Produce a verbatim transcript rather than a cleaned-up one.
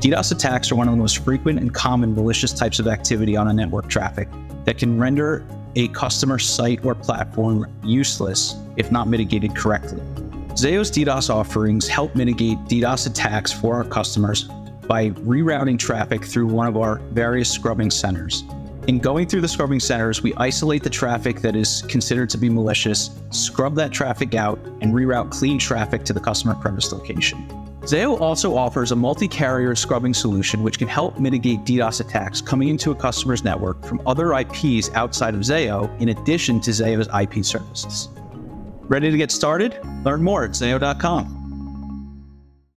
DDoS attacks are one of the most frequent and common malicious types of activity on a network traffic that can render a customer site or platform useless if not mitigated correctly. Zayo's DDoS offerings help mitigate DDoS attacks for our customers by rerouting traffic through one of our various scrubbing centers. In going through the scrubbing centers, we isolate the traffic that is considered to be malicious, scrub that traffic out, and reroute clean traffic to the customer premise location. Zayo also offers a multi-carrier scrubbing solution which can help mitigate DDoS attacks coming into a customer's network from other I Ps outside of Zayo, in addition to Zayo's I P services. Ready to get started? Learn more at zayo dot com.